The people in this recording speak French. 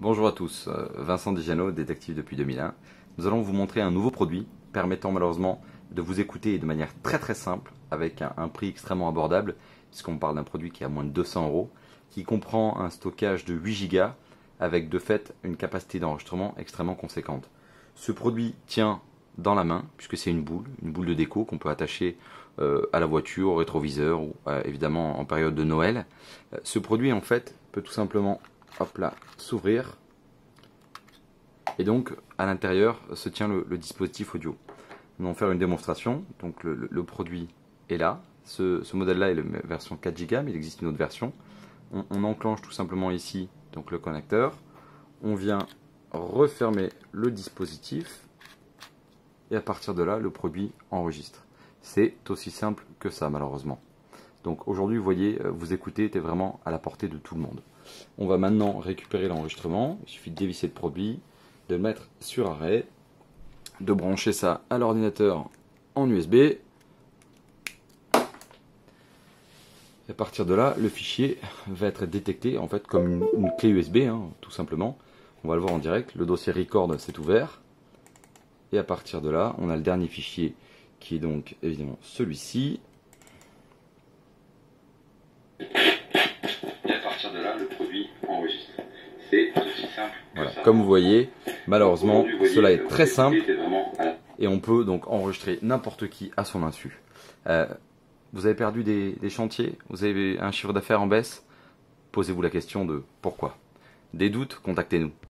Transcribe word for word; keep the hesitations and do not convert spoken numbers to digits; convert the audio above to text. Bonjour à tous, Vincent Digiano, détective depuis deux mille un. Nous allons vous montrer un nouveau produit permettant malheureusement de vous écouter de manière très très simple avec un, un prix extrêmement abordable puisqu'on parle d'un produit qui est à moins de deux cents euros, qui comprend un stockage de huit gigas avec de fait une capacité d'enregistrement extrêmement conséquente. Ce produit tient dans la main puisque c'est une boule, une boule de déco qu'on peut attacher euh, à la voiture, au rétroviseur ou euh, évidemment en période de Noël. Euh, ce produit en fait peut tout simplement... hop là, s'ouvrir, et donc à l'intérieur se tient le, le dispositif audio. Nous allons faire une démonstration. Donc le, le, le produit est là, ce, ce modèle là est la version quatre gigas, mais il existe une autre version. On, on enclenche tout simplement ici donc le connecteur, on vient refermer le dispositif, et à partir de là le produit enregistre. C'est aussi simple que ça malheureusement. Donc aujourd'hui, vous voyez, vous écoutez, était vraiment à la portée de tout le monde. On va maintenant récupérer l'enregistrement. Il suffit de dévisser le produit, de le mettre sur arrêt, de brancher ça à l'ordinateur en U S B. Et à partir de là, le fichier va être détecté en fait comme une, une clé U S B, hein, tout simplement. On va le voir en direct. Le dossier record s'est ouvert. Et à partir de là, on a le dernier fichier qui est donc évidemment celui-ci. Voilà. Comme vous voyez, malheureusement, cela est très simple et on peut donc enregistrer n'importe qui à son insu. Euh, vous avez perdu des, des chantiers, vous avez un chiffre d'affaires en baisse, posez-vous la question de pourquoi. Des doutes, contactez-nous.